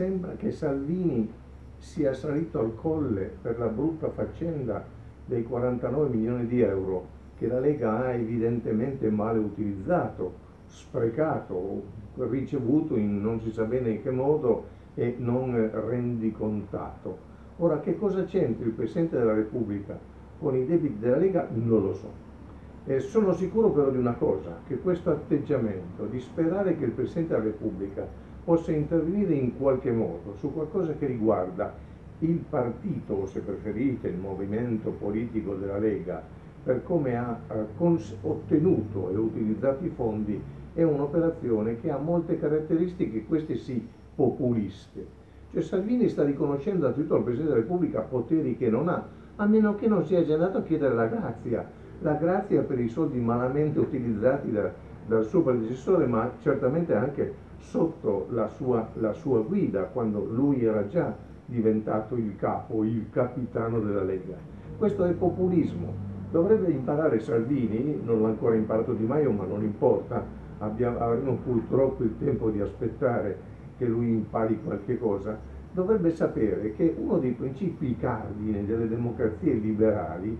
sembra che Salvini sia salito al colle per la brutta faccenda dei 49 milioni di euro che la Lega ha evidentemente male utilizzato, sprecato, ricevuto in non si sa bene in che modo e non rendicontato. Ora, che cosa c'entra il Presidente della Repubblica con i debiti della Lega? Non lo so. Sono sicuro però di una cosa, che questo atteggiamento di sperare che il Presidente della Repubblica possa intervenire in qualche modo su qualcosa che riguarda il partito, o se preferite il movimento politico della Lega, per come ha ottenuto e utilizzato i fondi, è un'operazione che ha molte caratteristiche, queste sì, populiste. Cioè Salvini sta riconoscendo anzitutto al Presidente della Repubblica poteri che non ha, a meno che non sia già andato a chiedere la grazia per i soldi malamente utilizzati dal suo predecessore, ma certamente anche sotto la sua guida, quando lui era già diventato il capo, il capitano della Lega. Questo è populismo. Dovrebbe imparare Salvini, non l'ha ancora imparato Di Maio, ma non importa, avremo purtroppo il tempo di aspettare che lui impari qualche cosa. Dovrebbe sapere che uno dei principi cardine delle democrazie liberali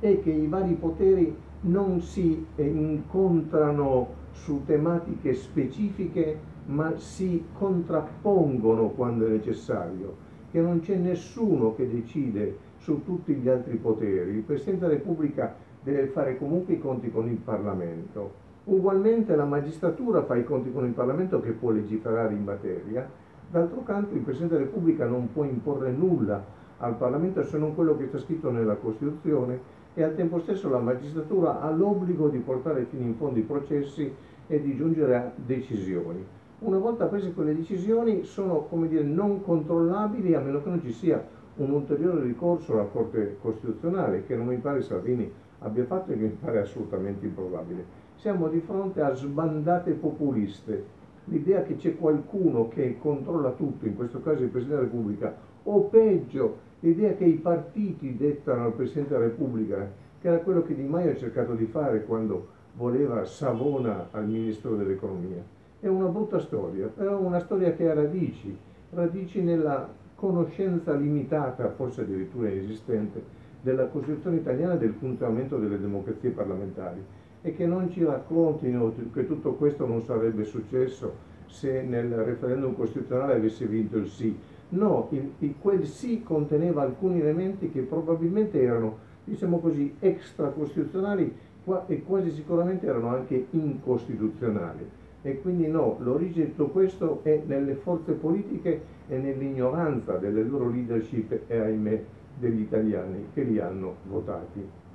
è che i vari poteri non si incontrano su tematiche specifiche, ma si contrappongono quando è necessario, che non c'è nessuno che decide su tutti gli altri poteri. Il Presidente della Repubblica deve fare comunque i conti con il Parlamento. Ugualmente la magistratura fa i conti con il Parlamento, che può legiferare in materia. D'altro canto il Presidente della Repubblica non può imporre nulla al Parlamento se non quello che sta scritto nella Costituzione, e al tempo stesso la magistratura ha l'obbligo di portare fino in fondo i processi e di giungere a decisioni. Una volta prese quelle decisioni sono, come dire, non controllabili, a meno che non ci sia un ulteriore ricorso alla Corte Costituzionale, che non mi pare Salvini abbia fatto e che mi pare assolutamente improbabile. Siamo di fronte a sbandate populiste. L'idea che c'è qualcuno che controlla tutto, in questo caso il Presidente della Repubblica, o peggio l'idea che i partiti dettano al Presidente della Repubblica, che era quello che Di Maio ha cercato di fare quando voleva Savona al Ministro dell'Economia. È una brutta storia, però una storia che ha radici nella conoscenza limitata, forse addirittura inesistente, della Costituzione italiana e del funzionamento delle democrazie parlamentari, e che non ci raccontino che tutto questo non sarebbe successo se nel referendum costituzionale avesse vinto il sì. No, quel sì conteneva alcuni elementi che probabilmente erano, diciamo così, extracostituzionali e quasi sicuramente erano anche incostituzionali. E quindi no, l'origine di tutto questo è nelle forze politiche e nell'ignoranza delle loro leadership e, ahimè, degli italiani che li hanno votati.